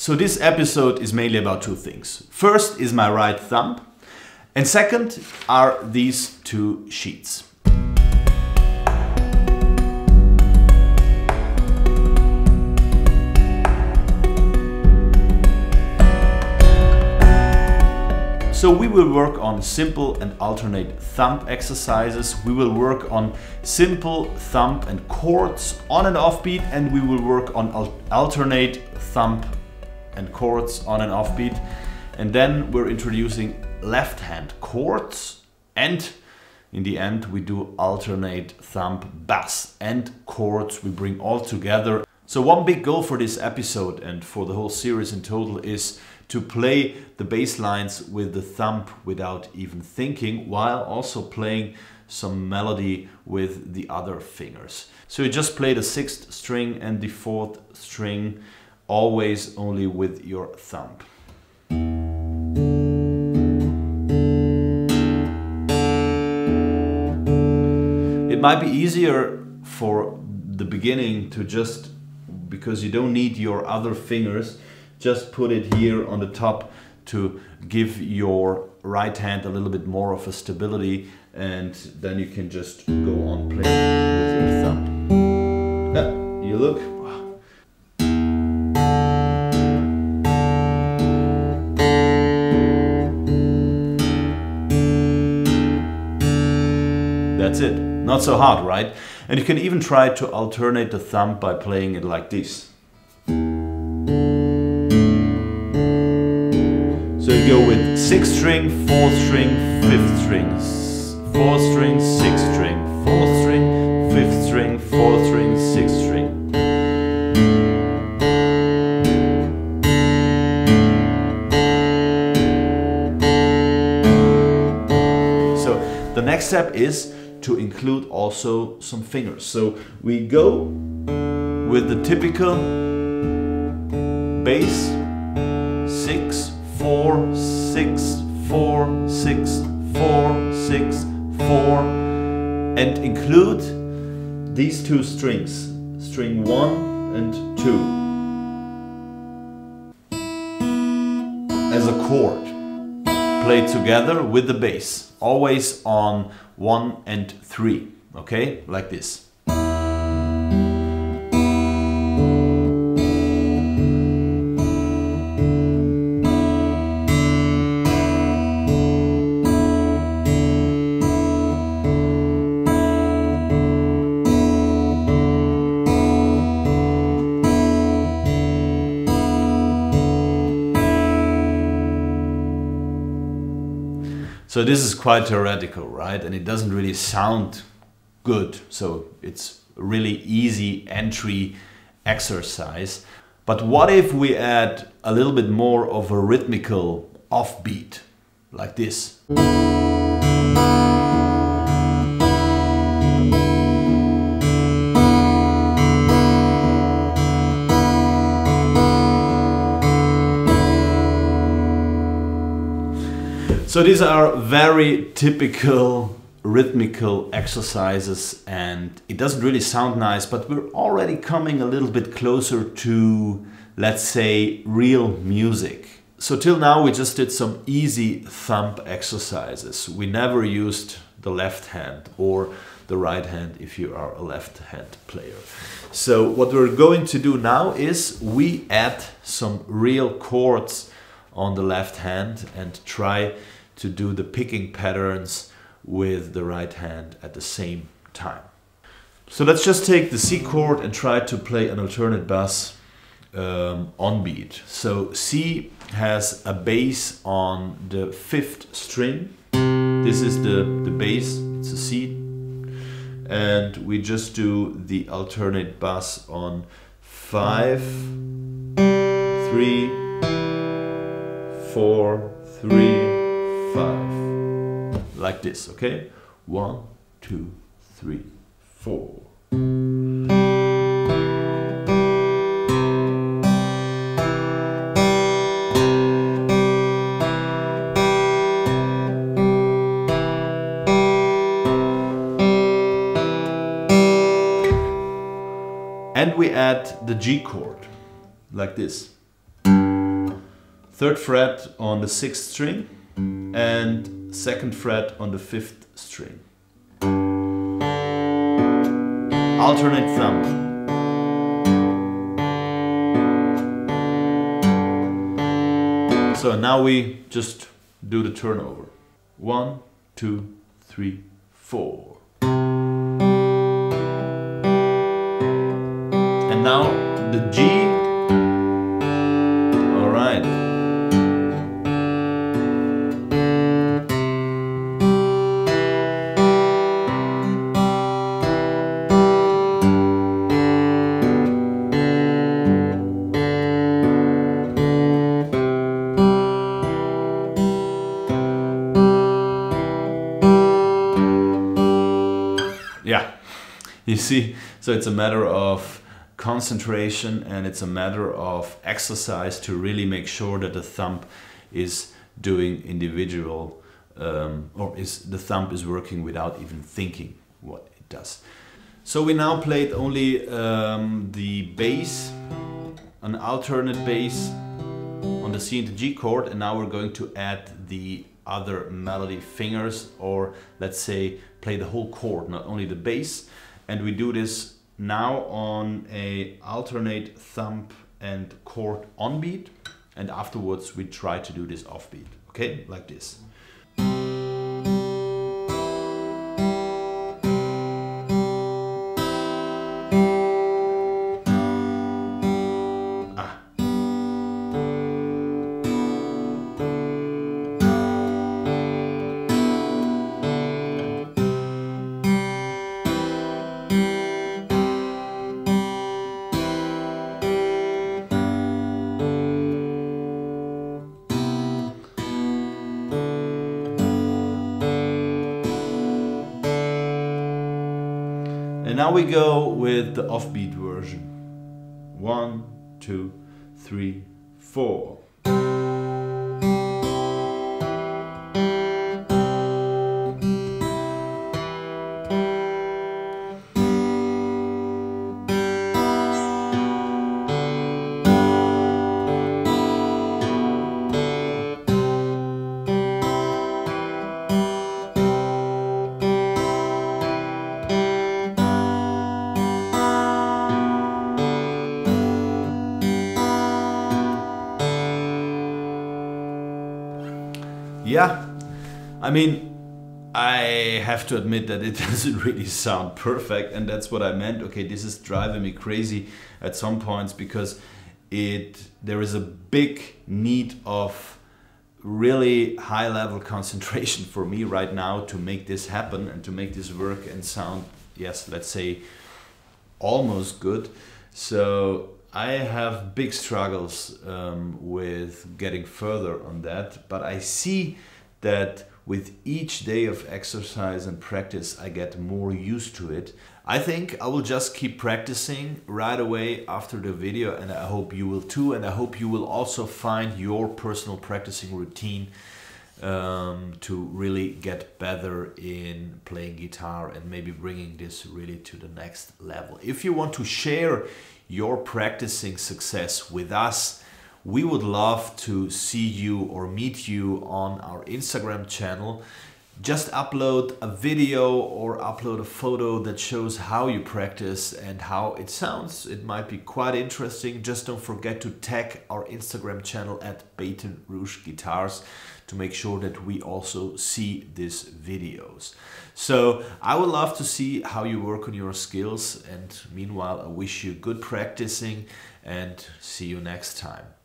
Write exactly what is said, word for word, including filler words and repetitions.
So this episode is mainly about two things. First is my right thumb, and second are these two sheets. So we will work on simple and alternate thumb exercises, we will work on simple thumb and chords on and off beat, and we will work on al alternate thumb and chords on and off beat. And then we're introducing left hand chords, and in the end we do alternate thumb, bass and chords, we bring all together. So one big goal for this episode and for the whole series in total is to play the bass lines with the thumb without even thinking, while also playing some melody with the other fingers. So you just play the sixth string and the fourth string, always only with your thumb. It might be easier for the beginning to just, because you don't need your other fingers, just put it here on the top to give your right hand a little bit more of a stability, and then you can just go on playing with your thumb. Ah, you look. Wow. That's it. Not so hard, right? And you can even try to alternate the thumb by playing it like this. So you go with sixth string, fourth string, fifth string, fourth string, sixth string, fourth string, fifth string, fourth string, sixth string. So the next step is to include also some fingers. So we go with the typical bass, six, four, six, four, six, four, six, four, and include these two strings, string one and two, as a chord. Play together with the bass, always on one and three, okay, like this. So this is quite theoretical, right? And it doesn't really sound good. So it's a really easy entry exercise. But what if we add a little bit more of a rhythmical offbeat, like this? So these are very typical rhythmical exercises, and it doesn't really sound nice, but we're already coming a little bit closer to, let's say, real music. So till now we just did some easy thumb exercises. We never used the left hand or the right hand if you are a left hand player. So what we're going to do now is we add some real chords on the left hand and try to do the picking patterns with the right hand at the same time. So let's just take the C chord and try to play an alternate bass um, on beat. So C has a bass on the fifth string. This is the, the bass, it's a C. And we just do the alternate bass on five, three, four, three, five. Like this, okay? One, two, three, four. And we add the G chord, like this. third fret on the sixth string and second fret on the fifth string. Alternate thumb. So now we just do the turnover. One, two, three, four. And now the G. All right. Yeah, you see, so it's a matter of concentration and it's a matter of exercise to really make sure that the thumb is doing individual um, or is the thumb is working without even thinking what it does. So we now played only um, the bass, an alternate bass on the C and the G chord, and now we're going to add the other melody fingers, or let's say play the whole chord, not only the bass, and we do this now on a alternate thumb and chord on beat, and afterwards we try to do this off beat, okay, like this. And now we go with the offbeat version. One, two, three, four. Yeah, I mean, I have to admit that it doesn't really sound perfect, and that's what I meant. Okay, this is driving me crazy at some points because it there is a big need of really high level concentration for me right now to make this happen and to make this work and sound, yes, let's say almost good. So I have big struggles um, with getting further on that, but I see that with each day of exercise and practice I get more used to it. I think I will just keep practicing right away after the video, and I hope you will too, and I hope you will also find your personal practicing routine um, to really get better in playing guitar and maybe bringing this really to the next level. If you want to share your practicing success with us, we would love to see you or meet you on our Instagram channel. Just upload a video or upload a photo that shows how you practice and how it sounds. It might be quite interesting. Just don't forget to tag our Instagram channel at Baton Rouge Guitars to make sure that we also see these videos. So I would love to see how you work on your skills, and meanwhile I wish you good practicing and see you next time.